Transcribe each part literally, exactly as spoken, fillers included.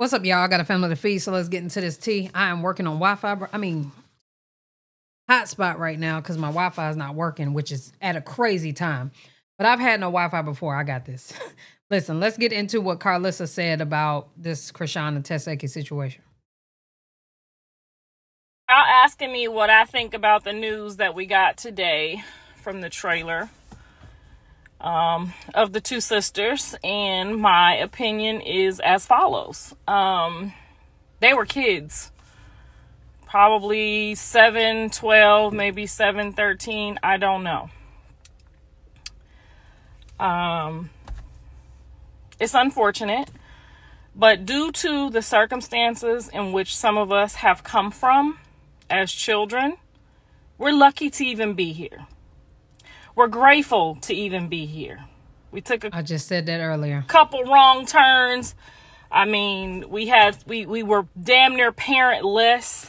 What's up, y'all? I got a family to feed, so let's get into this tea. I am working on Wi-Fi. I mean, hotspot right now because my Wi-Fi is not working, which is at a crazy time. But I've had no Wi-Fi before. I got this. Listen, let's get into what Karlissa said about this Chrisean and Tesseke situation. Y'all asking me what I think about the news that we got today from the trailer um, of the two sisters, and my opinion is as follows. Um, they were kids, probably seven, twelve, maybe seven, thirteen. I don't know. Um, it's unfortunate, but due to the circumstances in which some of us have come from as children, we're lucky to even be here. We're grateful to even be here. We took a I just said that earlier. Couple wrong turns. I mean, we had, we, we were damn near parentless.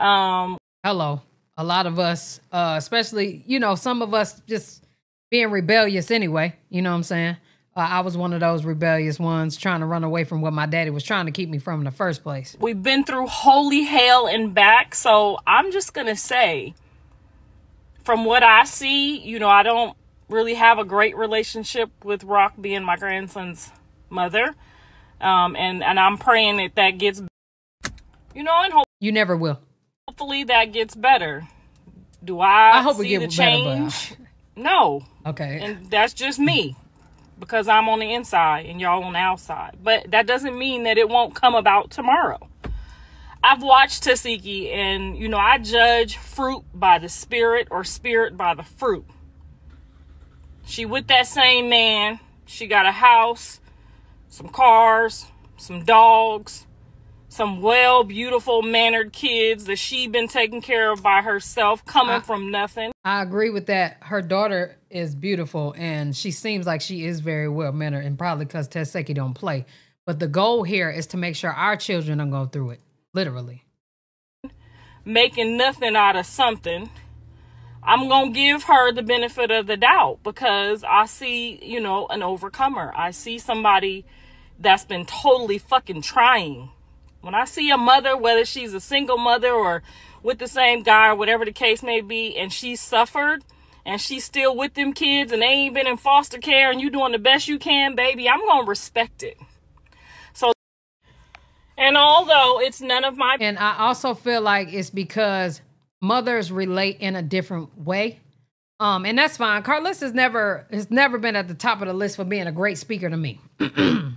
Um, hello. A lot of us, uh, especially, you know, some of us just being rebellious anyway, you know what I'm saying? Uh, I was one of those rebellious ones trying to run away from what my daddy was trying to keep me from in the first place. We've been through holy hell and back, so I'm just going to say, from what I see, you know, I don't really have a great relationship with Rock being my grandson's mother, um, and, and I'm praying that that gets, you know, and hopefully you never will. Hopefully that gets better. Do I, I hope see it gets the change? Better, no. Okay. And that's just me because I'm on the inside and y'all on the outside. But that doesn't mean that it won't come about tomorrow. I've watched Tesseke, and, you know, I judge fruit by the spirit or spirit by the fruit. She with that same man. She got a house, some cars, some dogs, some well, beautiful, mannered kids that she been taken care of by herself, coming I, from nothing. I agree with that. Her daughter is beautiful, and she seems like she is very well-mannered, and probably because Tesseke don't play. But the goal here is to make sure our children don't go through it. Literally. Making nothing out of something. I'm going to give her the benefit of the doubt because I see, you know, an overcomer. I see somebody that's been totally fucking trying. When I see a mother, whether she's a single mother or with the same guy or whatever the case may be, and she suffered and she's still with them kids and they ain't been in foster care and you doing the best you can, baby, I'm going to respect it. And although it's none of my... And I also feel like it's because mothers relate in a different way. Um, and that's fine. Karlissa has never, has never been at the top of the list for being a great speaker to me. But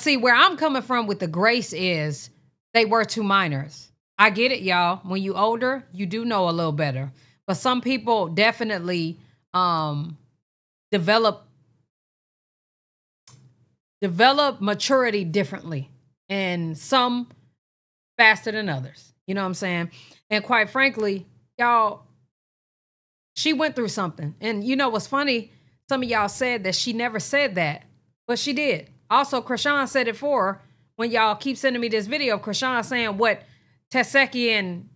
see, where I'm coming from with the grace is they were two minors. I get it, y'all. When you older, you do know a little better. But some people definitely um, develop, develop maturity differently. And some faster than others. You know what I'm saying? And quite frankly, y'all, she went through something. And you know what's funny? Some of y'all said that she never said that, but she did. Also, Chrisean said it for her. When y'all keep sending me this video of Chrisean saying what Tesseke and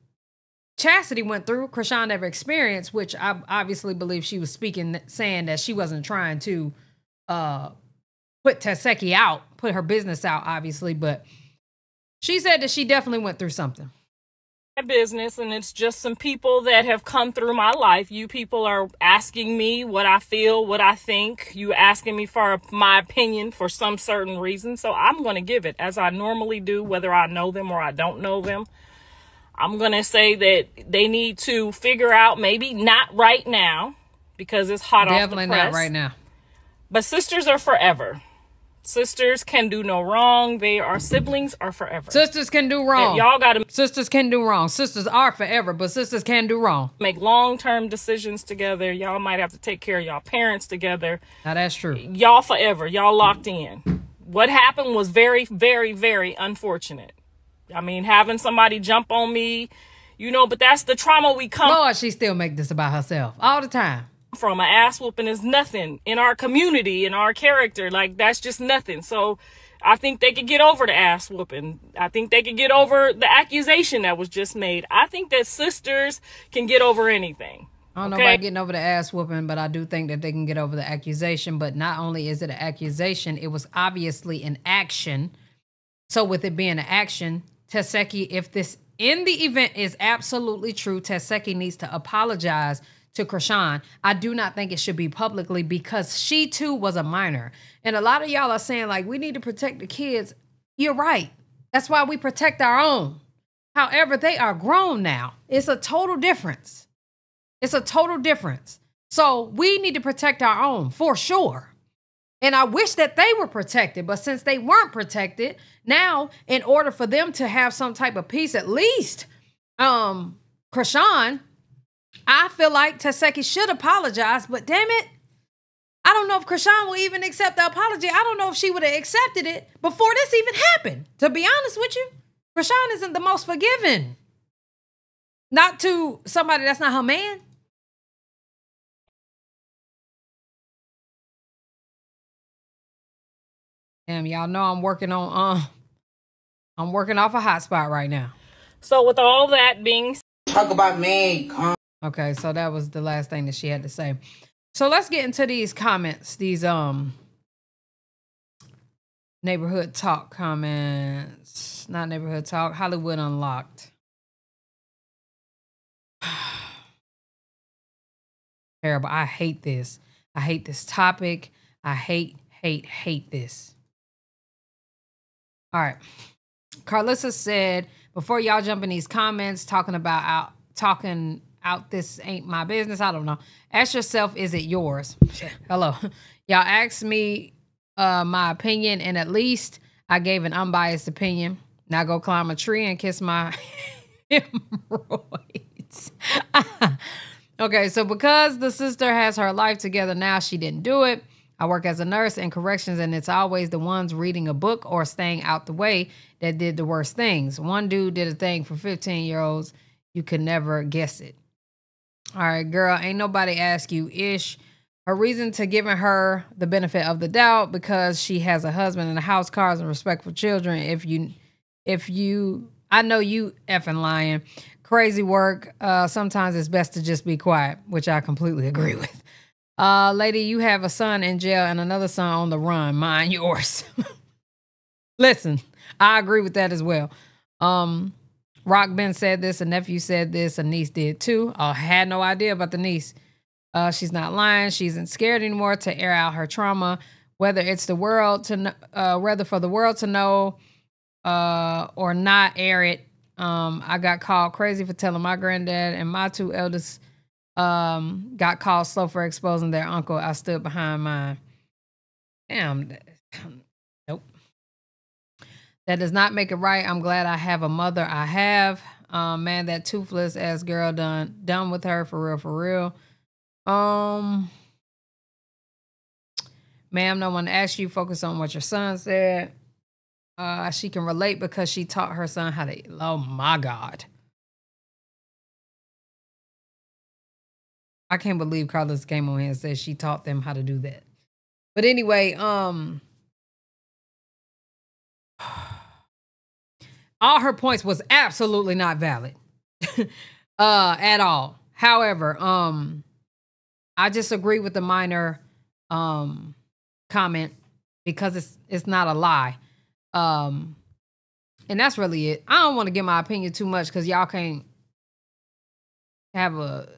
Chastity went through, Chrisean never experienced, which I obviously believe she was speaking, saying that she wasn't trying to uh, put Tesseke out, put her business out, obviously, but she said that she definitely went through something. Business, and it's just some people that have come through my life. You people are asking me what I feel, what I think. You asking me for my opinion for some certain reason, so I'm going to give it as I normally do, whether I know them or I don't know them. I'm going to say that they need to figure out, maybe not right now, because it's hot off the press. Definitely not right now. But sisters are forever. Sisters can do no wrong. They are siblings are forever. Sisters can do wrong. Y'all gotta. Sisters can do wrong. Sisters are forever, but sisters can do wrong. Make long-term decisions together. Y'all might have to take care of y'all parents together. Now that's true. Y'all forever. Y'all locked in. What happened was very, very, very unfortunate. I mean, having somebody jump on me, you know, but that's the trauma we come. Lord, she still make this about herself all the time. From an ass whooping is nothing in our community, in our character. Like, that's just nothing. So I think they could get over the ass whooping. I think they could get over the accusation that was just made. I think that sisters can get over anything. I don't okay? know about getting over the ass whooping, but I do think that they can get over the accusation. But not only is it an accusation, it was obviously an action So with it being an action, Taseki, if this in the event is absolutely true, Taseki needs to apologize to Chrisean. I do not think it should be publicly because she too was a minor. And a lot of y'all are saying like, we need to protect the kids. You're right. That's why we protect our own. However, they are grown now. It's a total difference. It's a total difference. So we need to protect our own for sure. And I wish that they were protected, but since they weren't protected, now in order for them to have some type of peace, at least um, Chrisean, I feel like Taseki should apologize, but damn it, I don't know if Chrisean will even accept the apology. I don't know if she would have accepted it before this even happened. To be honest with you, Chrisean isn't the most forgiving. Not to somebody that's not her man. Damn, y'all know I'm working on, um, uh, I'm working off a hotspot right now. So with all that being said, talk about me. Come. Okay, so that was the last thing that she had to say. So let's get into these comments, these um neighborhood talk comments. Not neighborhood talk, Hollywood Unlocked. Terrible. I hate this. I hate this topic. I hate, hate, hate this. All right. Karlissa said, before y'all jump in these comments, talking about out, talking out this ain't my business. I don't know. Ask yourself, is it yours? Sure. Hello. Y'all asked me uh, my opinion, and at least I gave an unbiased opinion. Now go climb a tree and kiss my hemorrhoids. Okay, so because the sister has her life together now, she didn't do it. I work as a nurse in corrections, and it's always the ones reading a book or staying out the way that did the worst things. One dude did a thing for fifteen-year-olds. You could never guess it. All right, girl, ain't nobody ask you, ish. Her reason to giving her the benefit of the doubt because she has a husband and a house, cars, and respectful children. If you, if you, I know you effing lying. Crazy work. Uh, sometimes it's best to just be quiet, which I completely agree with. Uh, lady, you have a son in jail and another son on the run. Mine, yours. Listen, I agree with that as well. Um, Rock Ben said this, a nephew said this, a niece did too. I had no idea about the niece. Uh, she's not lying. She isn't scared anymore to air out her trauma, whether it's the world to, uh, whether for the world to know, uh, or not air it. Um, I got called crazy for telling my granddad and my two eldest Um, got called slow for exposing their uncle. I stood behind mine. Damn. Nope. That does not make it right. I'm glad I have a mother. I have. Um, man, that toothless ass girl done. Done with her for real, for real. Um, ma'am, no one asked you. Focus on what your son said. Uh, she can relate because she taught her son how to. Oh my God. I can't believe Karlissa came on here and said she taught them how to do that. But anyway, um, all her points was absolutely not valid uh, at all. However, um, I just agree with the minor um, comment because it's it's not a lie. Um, and that's really it. I don't want to give my opinion too much because y'all can't have a...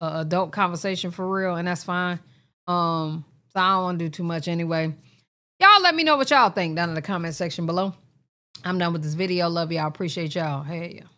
Uh, adult conversation for real, and that's fine. Um, so I don't want to do too much anyway. Y'all let me know what y'all think down in the comment section below. I'm done with this video. Love y'all. Appreciate y'all. Hey, yeah.